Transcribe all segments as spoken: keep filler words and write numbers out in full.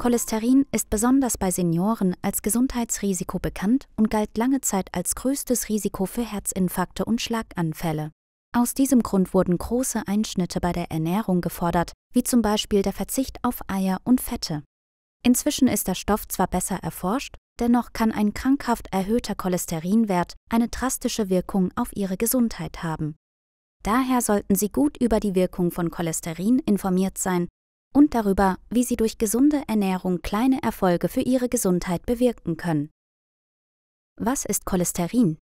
Cholesterin ist besonders bei Senioren als Gesundheitsrisiko bekannt und galt lange Zeit als größtes Risiko für Herzinfarkte und Schlaganfälle. Aus diesem Grund wurden große Einschnitte bei der Ernährung gefordert, wie zum Beispiel der Verzicht auf Eier und Fette. Inzwischen ist der Stoff zwar besser erforscht, dennoch kann ein krankhaft erhöhter Cholesterinwert eine drastische Wirkung auf Ihre Gesundheit haben. Daher sollten Sie gut über die Wirkung von Cholesterin informiert sein und darüber, wie Sie durch gesunde Ernährung kleine Erfolge für Ihre Gesundheit bewirken können. Was ist Cholesterin?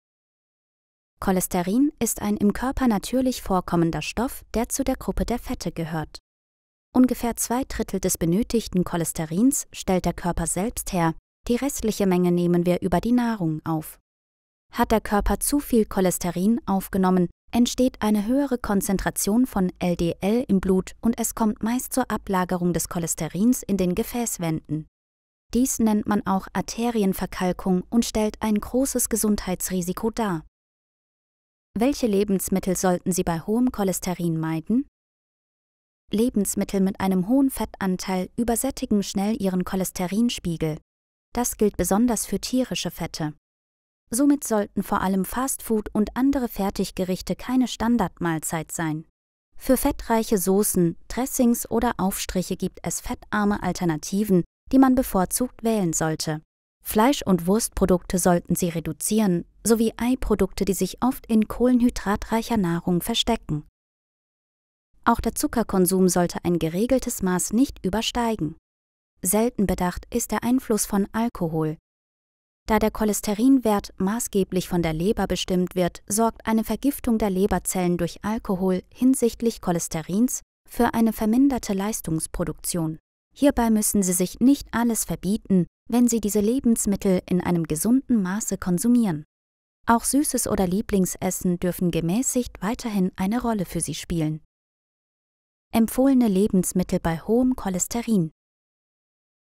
Cholesterin ist ein im Körper natürlich vorkommender Stoff, der zu der Gruppe der Fette gehört. Ungefähr zwei Drittel des benötigten Cholesterins stellt der Körper selbst her, die restliche Menge nehmen wir über die Nahrung auf. Hat der Körper zu viel Cholesterin aufgenommen, entsteht eine höhere Konzentration von L D L im Blut und es kommt meist zur Ablagerung des Cholesterins in den Gefäßwänden. Dies nennt man auch Arterienverkalkung und stellt ein großes Gesundheitsrisiko dar. Welche Lebensmittel sollten Sie bei hohem Cholesterin meiden? Lebensmittel mit einem hohen Fettanteil übersättigen schnell Ihren Cholesterinspiegel. Das gilt besonders für tierische Fette. Somit sollten vor allem Fastfood und andere Fertiggerichte keine Standardmahlzeit sein. Für fettreiche Soßen, Dressings oder Aufstriche gibt es fettarme Alternativen, die man bevorzugt wählen sollte. Fleisch- und Wurstprodukte sollten Sie reduzieren, sowie Eiprodukte, die sich oft in kohlenhydratreicher Nahrung verstecken. Auch der Zuckerkonsum sollte ein geregeltes Maß nicht übersteigen. Selten bedacht ist der Einfluss von Alkohol. Da der Cholesterinwert maßgeblich von der Leber bestimmt wird, sorgt eine Vergiftung der Leberzellen durch Alkohol hinsichtlich Cholesterins für eine verminderte Leistungsproduktion. Hierbei müssen Sie sich nicht alles verbieten, wenn Sie diese Lebensmittel in einem gesunden Maße konsumieren. Auch Süßes oder Lieblingsessen dürfen gemäßigt weiterhin eine Rolle für Sie spielen. Empfohlene Lebensmittel bei hohem Cholesterin.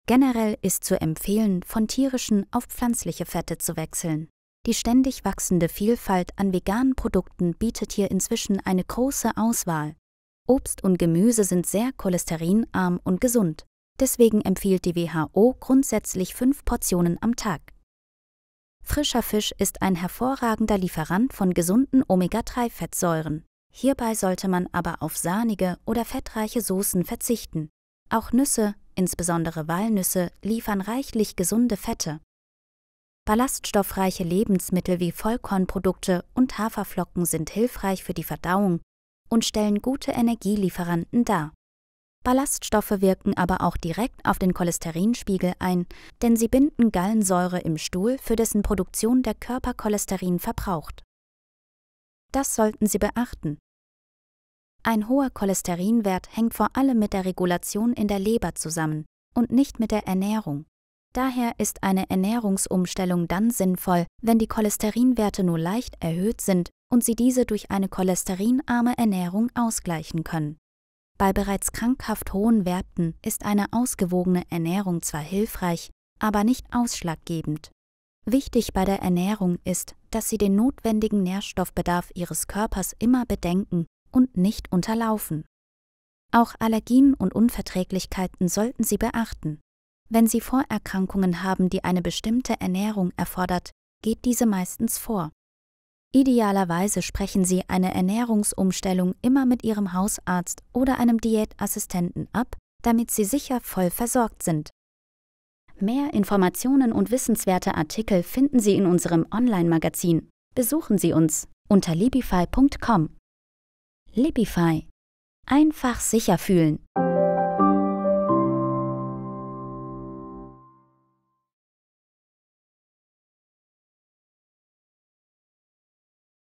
Generell ist zu empfehlen, von tierischen auf pflanzliche Fette zu wechseln. Die ständig wachsende Vielfalt an veganen Produkten bietet hier inzwischen eine große Auswahl. Obst und Gemüse sind sehr cholesterinarm und gesund. Deswegen empfiehlt die W H O grundsätzlich fünf Portionen am Tag. Frischer Fisch ist ein hervorragender Lieferant von gesunden Omega drei Fettsäuren. Hierbei sollte man aber auf sahnige oder fettreiche Soßen verzichten. Auch Nüsse, insbesondere Walnüsse, liefern reichlich gesunde Fette. Ballaststoffreiche Lebensmittel wie Vollkornprodukte und Haferflocken sind hilfreich für die Verdauung und stellen gute Energielieferanten dar. Ballaststoffe wirken aber auch direkt auf den Cholesterinspiegel ein, denn sie binden Gallensäure im Stuhl, für dessen Produktion der Körper Cholesterin verbraucht. Das sollten Sie beachten. Ein hoher Cholesterinwert hängt vor allem mit der Regulation in der Leber zusammen und nicht mit der Ernährung. Daher ist eine Ernährungsumstellung dann sinnvoll, wenn die Cholesterinwerte nur leicht erhöht sind und Sie diese durch eine cholesterinarme Ernährung ausgleichen können. Bei bereits krankhaft hohen Werten ist eine ausgewogene Ernährung zwar hilfreich, aber nicht ausschlaggebend. Wichtig bei der Ernährung ist, dass Sie den notwendigen Nährstoffbedarf Ihres Körpers immer bedenken und nicht unterlaufen. Auch Allergien und Unverträglichkeiten sollten Sie beachten. Wenn Sie Vorerkrankungen haben, die eine bestimmte Ernährung erfordert, geht diese meistens vor. Idealerweise sprechen Sie eine Ernährungsumstellung immer mit Ihrem Hausarzt oder einem Diätassistenten ab, damit Sie sicher voll versorgt sind. Mehr Informationen und wissenswerte Artikel finden Sie in unserem Online-Magazin. Besuchen Sie uns unter libify punkt com. Libify. Einfach sicher fühlen.